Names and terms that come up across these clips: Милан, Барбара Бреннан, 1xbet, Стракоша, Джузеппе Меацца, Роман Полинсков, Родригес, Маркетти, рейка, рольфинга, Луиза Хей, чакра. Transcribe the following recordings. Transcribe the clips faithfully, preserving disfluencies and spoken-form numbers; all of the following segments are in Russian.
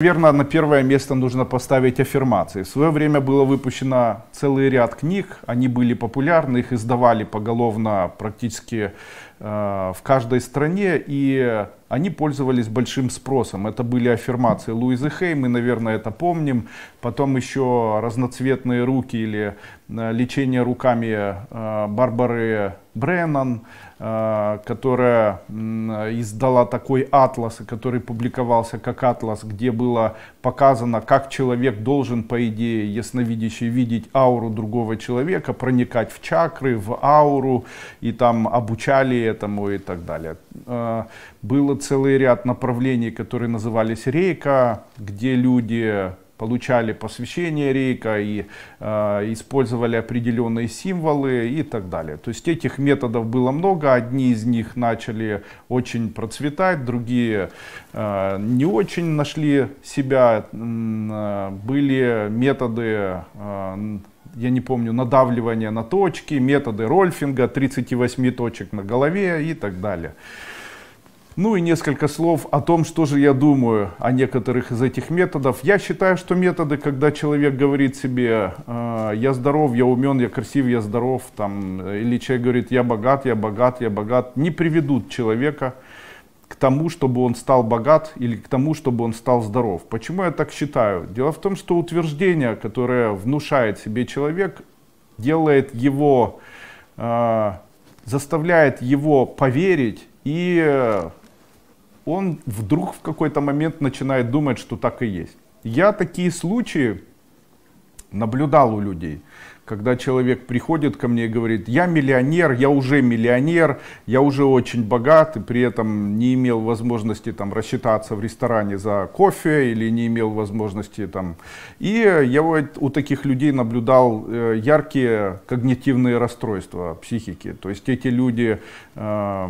Наверное, на первое место нужно поставить аффирмации. В свое время было выпущено целый ряд книг, они были популярны, их издавали поголовно практически э, в каждой стране, и они пользовались большим спросом. Это были аффирмации Луизы Хей, мы, наверное, это помним. Потом еще разноцветные руки или э, лечение руками э, Барбары Бреннан, э, которая э, издала такой атлас, который публиковался как атлас, где было показано, как человек должен, по идее, ясновидящий, видеть ауру другого человека, проникать в чакры, в ауру, и там обучали этому и так далее. Э, было целый ряд направлений, которые назывались рейка, где люди получали посвящение рейка и э, использовали определенные символы и так далее. То есть этих методов было много, одни из них начали очень процветать, другие э, не очень нашли себя. Были методы, э, я не помню, надавливания на точки, методы рольфинга, тридцать восемь точек на голове и так далее. Ну и несколько слов о том, что же я думаю о некоторых из этих методов. Я считаю, что методы, когда человек говорит себе э, «я здоров, я умен, я красив, я здоров», там, или человек говорит «я богат, я богат, я богат», не приведут человека к тому, чтобы он стал богат или к тому, чтобы он стал здоров. Почему я так считаю? Дело в том, что утверждение, которое внушает себе человек, делает его, э, заставляет его поверить, и он вдруг в какой-то момент начинает думать, что так и есть. Я такие случаи наблюдал у людей, когда человек приходит ко мне и говорит: я миллионер, я уже миллионер, я уже очень богат, и при этом не имел возможности там рассчитаться в ресторане за кофе или не имел возможности там. И я вот у таких людей наблюдал э, яркие когнитивные расстройства психики. То есть эти люди э,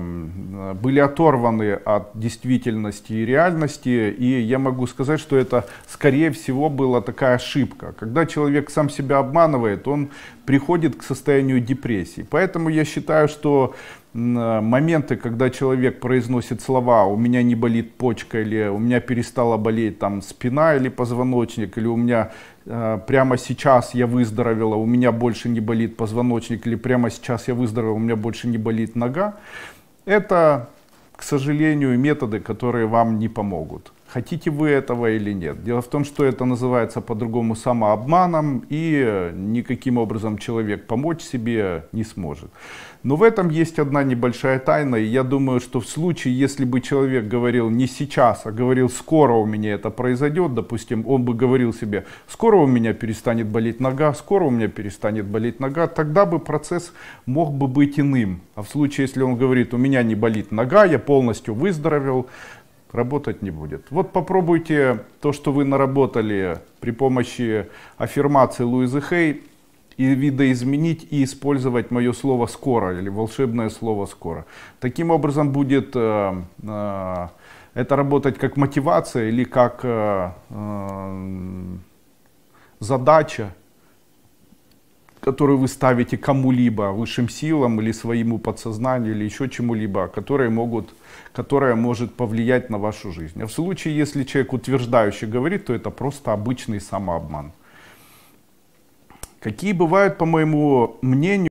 были оторваны от действительности и реальности, и я могу сказать, что это, скорее всего, была такая ошибка. Когда человек сам себя обманывает, он приходит к состоянию депрессии. Поэтому я считаю, что моменты, когда человек произносит слова «у меня не болит почка» или «у меня перестала болеть там спина или позвоночник», или «у меня э, прямо сейчас я выздоровела, у меня больше не болит позвоночник», или «прямо сейчас я выздоровела, у меня больше не болит нога», это, к сожалению, методы, которые вам не помогут. Хотите вы этого или нет. Дело в том, что это называется по-другому самообманом, и никаким образом человек помочь себе не сможет. Но в этом есть одна небольшая тайна, и я думаю, что в случае, если бы человек говорил не сейчас, а говорил скоро у меня это произойдет, допустим, он бы говорил себе скоро у меня перестанет болеть нога, скоро у меня перестанет болеть нога, тогда бы процесс мог бы быть иным. А в случае, если он говорит у меня не болит нога, я полностью выздоровел, работать не будет. Вот попробуйте то, что вы наработали при помощи аффирмации Луизы Хей, и видоизменить и использовать мое слово «скоро» или волшебное слово «скоро». Таким образом будет э, э, это работать как мотивация или как э, э, задача, которую вы ставите кому-либо, высшим силам или своему подсознанию, или еще чему-либо, которые могут, которая может повлиять на вашу жизнь. А в случае, если человек утверждающе говорит, то это просто обычный самообман. Какие бывают, по моему мнению,